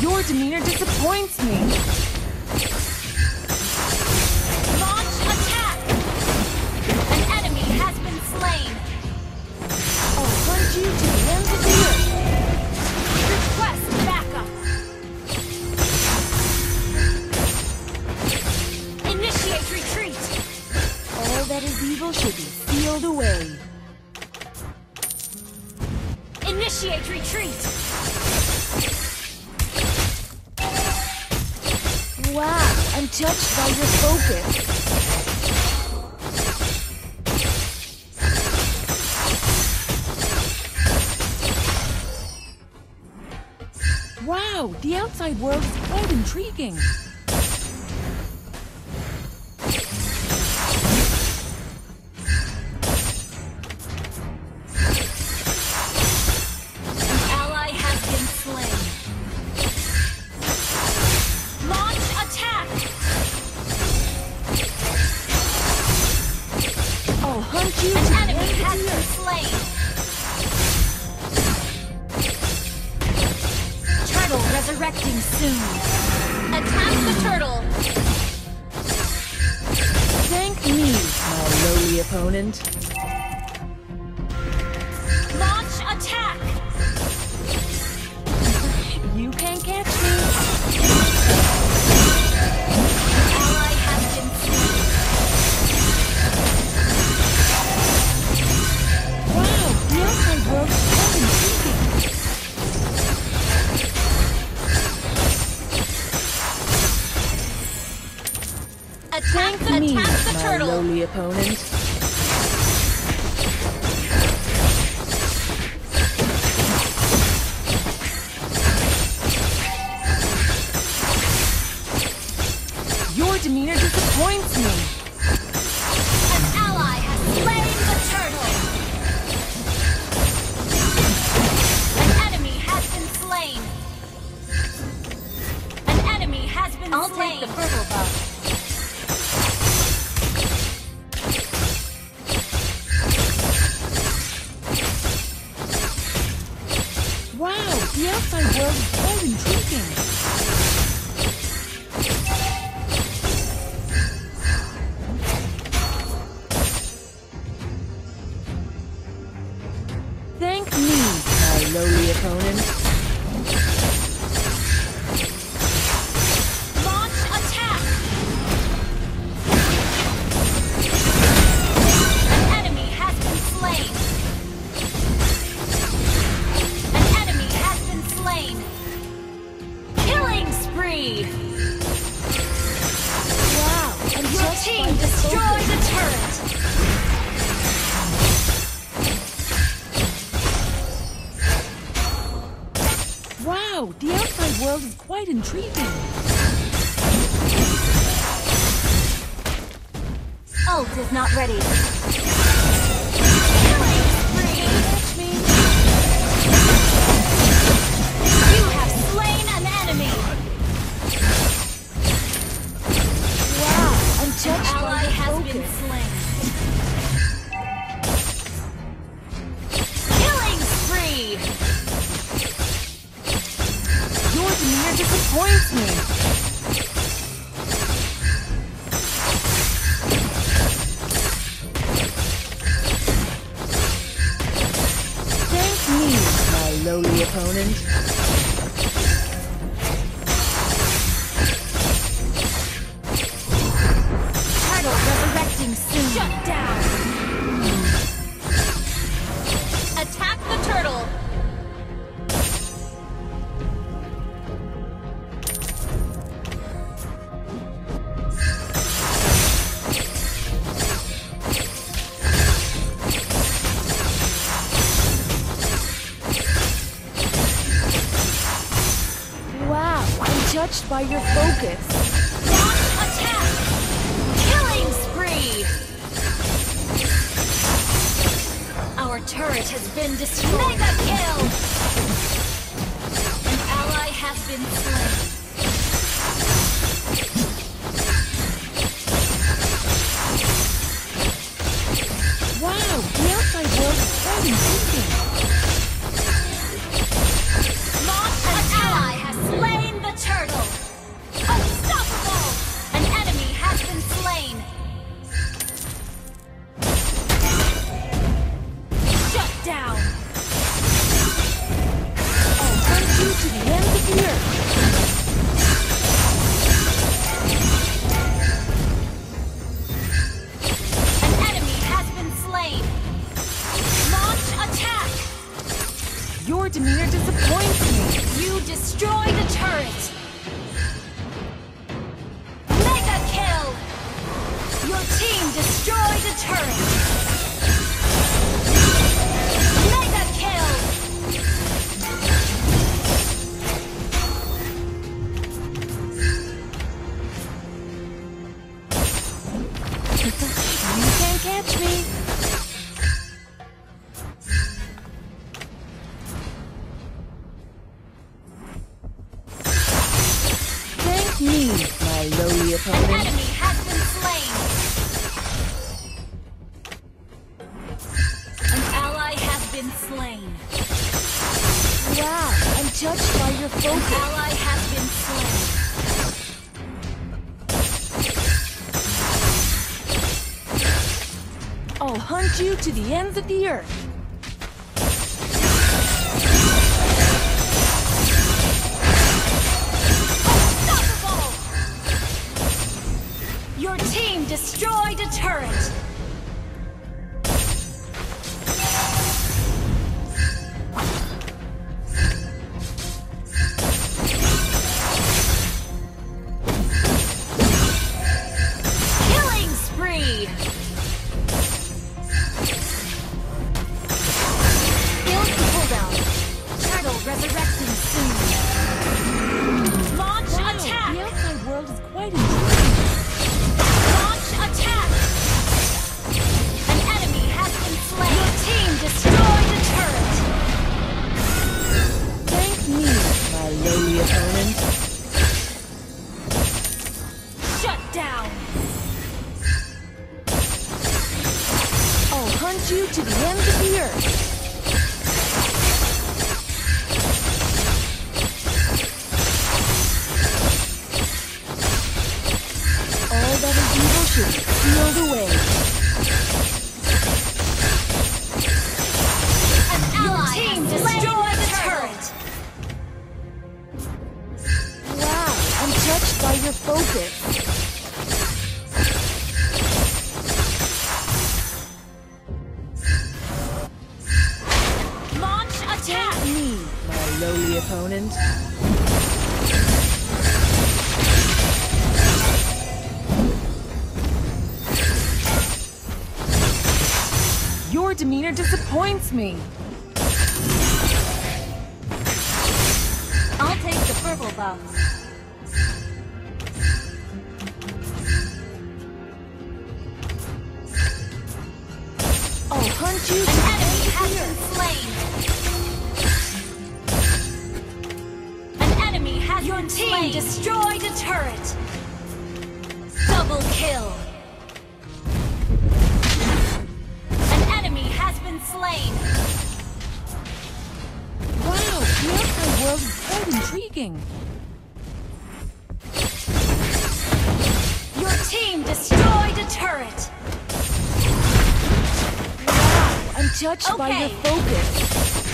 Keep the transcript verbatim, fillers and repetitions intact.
Your demeanor disappoints me. Launch attack! An enemy has been slain. I'll hold you to the end of the earth. Request backup. Initiate retreat. All that is evil should be sealed away. Initiate retreat. Wow, I'm touched by your focus. Wow, the outside world is quite intriguing. An enemy has been slain! Turtle resurrecting soon! Attack the turtle! Thank me, my lowly opponent. Launch attack! You can't catch me! Ally has been slain! Attack the, me, attack the turtle! My lonely opponent. Your demeanor disappoints me. An ally has slain the turtle! An enemy has been slain! An enemy has been I'll slain! I'll take the purple buff. The outside world is quite intriguing. Thank me, my lowly opponent. Launch attack! An enemy has been slain! Team, destroy the turret! Wow, the outside world is quite intriguing. Ult is not ready. Killing spree! Catch me. You have slain an enemy! An ally has been slain. Killing spree! Your demeanor disappoints me. Thank me, my lowly opponent. Shut down! Attack the turtle! judged by your focus. Attack! Killing spree! Our turret has been destroyed. Mega kill! An ally has been slain. Wow, beyond my worst thinking. An ally has slain the turtle. Unstoppable! An enemy has been slain. Shut down. I'll hunt you to the end of the earth. An enemy has been slain. Launch attack. Your demeanor disappoints me. You destroy the turret! Mega kill! Your team destroyed the turret! Mega kill! You can't catch me! I'll hunt you to the ends of the earth. Unstoppable! Your team destroyed a turret. You to the end of the earth. All that is evil should be sealed away. An ally team destroyed the turret. Wow, I'm touched by your focus. Opponent. Your demeanor disappoints me. I'll take the purple buff. I'll hunt you. An enemy has been slain. Your team destroyed a turret! Double kill! An enemy has been slain! Wow, the world is quite intriguing! Your team destroyed a turret! Wow, I'm judged okay. by your focus!